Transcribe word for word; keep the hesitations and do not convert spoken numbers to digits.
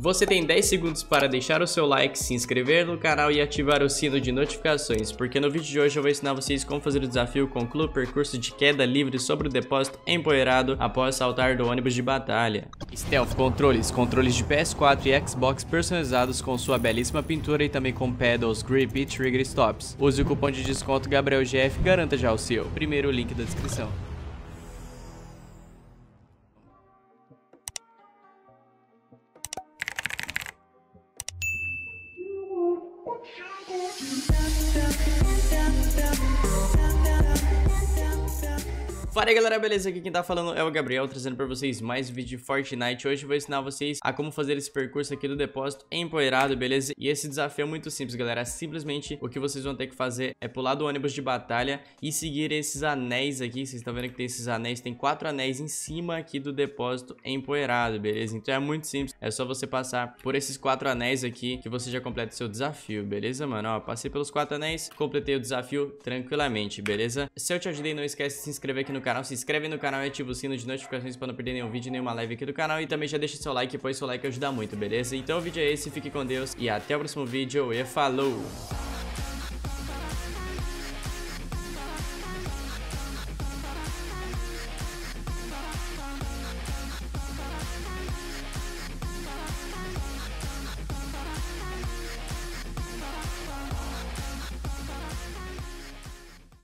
Você tem dez segundos para deixar o seu like, se inscrever no canal e ativar o sino de notificações, porque no vídeo de hoje eu vou ensinar vocês como fazer o desafio conclua o percurso de queda livre sobre o depósito empoeirado após saltar do ônibus de batalha. Stealth Controles, controles de P S quatro e Xbox personalizados com sua belíssima pintura e também com pedals, grip e trigger stops. Use o cupom de desconto Gabriel G F e garanta já o seu. Primeiro link da descrição. Fala aí galera, beleza? Aqui quem tá falando é o Gabriel, trazendo pra vocês mais um vídeo de Fortnite. Hoje eu vou ensinar vocês a como fazer esse percurso aqui do depósito empoeirado, beleza? E esse desafio é muito simples, galera. Simplesmente o que vocês vão ter que fazer é pular do ônibus de batalha e seguir esses anéis aqui. Vocês estão vendo que tem esses anéis, tem quatro anéis em cima aqui do depósito empoeirado, beleza? Então é muito simples, é só você passar por esses quatro anéis aqui que você já completa o seu desafio, beleza, mano? Ó, passei pelos quatro anéis, completei o desafio tranquilamente, beleza? Se eu te ajudei, não esquece de se inscrever aqui no canal. Canal, se inscreve no canal e ativa o sino de notificações para não perder nenhum vídeo, nenhuma live aqui do canal. E também já deixa seu like, pois seu like ajuda muito, beleza? Então o vídeo é esse, fique com Deus e até o próximo vídeo e falou!